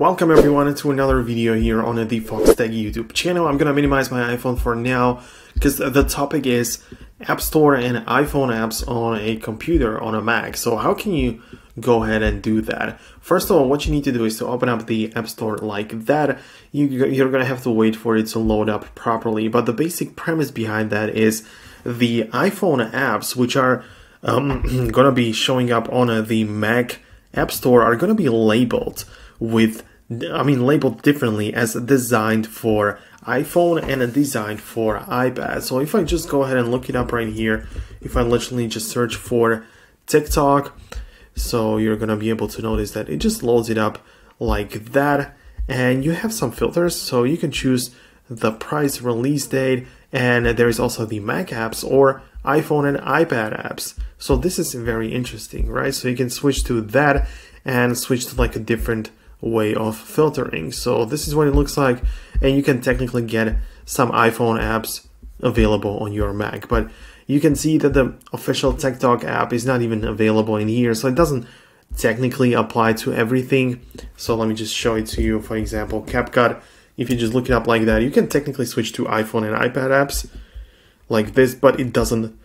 Welcome everyone to another video here on the Foxtecc YouTube channel. I'm gonna minimize my iPhone for now because the topic is App Store and iPhone apps on a computer, on a Mac. So how can you go ahead and do that? First of all, what you need to do is to open up the App Store like that. You're gonna have to wait for it to load up properly. But the basic premise behind that is the iPhone apps, which are gonna be showing up on the Mac App Store, are gonna be labeled with labeled differently as designed for iPhone and designed for iPad. So if I just go ahead and look it up right here, if I literally just search for TikTok, so you're gonna be able to notice that it just loads it up like that. And you have some filters, so you can choose the price, release date, and there is also the Mac apps or iPhone and iPad apps. So this is very interesting, right? So you can switch to that and switch to like a different way of filtering. So this is what it looks like, and you can technically get some iPhone apps available on your Mac, but you can see that the official TikTok app is not even available in here, so it doesn't technically apply to everything. So let me just show it to you. For example, CapCut, if you just look it up like that, you can technically switch to iPhone and iPad apps like this, but it doesn't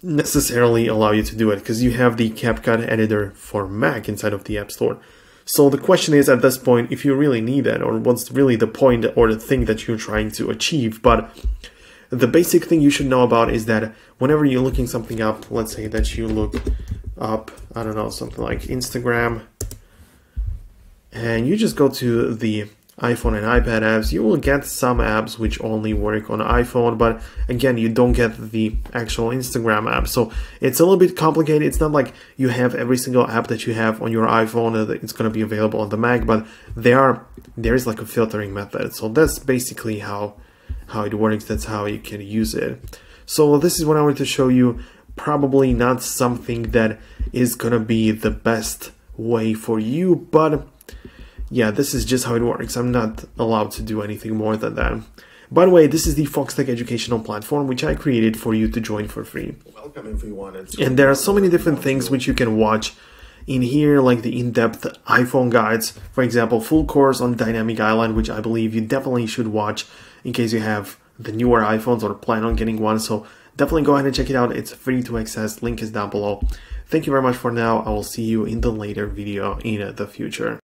necessarily allow you to do it because you have the CapCut editor for Mac inside of the App Store. So the question is, at this point, if you really need that, or what's really the point or the thing that you're trying to achieve. But the basic thing you should know about is that whenever you're looking something up, let's say that you look up, I don't know, something like Instagram, and you just go to the iPhone and iPad apps, you will get some apps which only work on iPhone, but again, you don't get the actual Instagram app. So it's a little bit complicated. It's not like you have every single app that you have on your iPhone that it's going to be available on the Mac, but there is like a filtering method. So that's basically how it works. That's how you can use it. So this is what I wanted to show you. Probably not something that is going to be the best way for you, but yeah, this is just how it works. I'm not allowed to do anything more than that. By the way, this is the Foxtecc educational platform, which I created for you to join for free. Welcome everyone. And there are so many different things which you can watch in here, like the in-depth iPhone guides, for example, full course on Dynamic Island, which I believe you definitely should watch in case you have the newer iPhones or plan on getting one. So definitely go ahead and check it out. It's free to access. Link is down below. Thank you very much for now. I will see you in the later video in the future.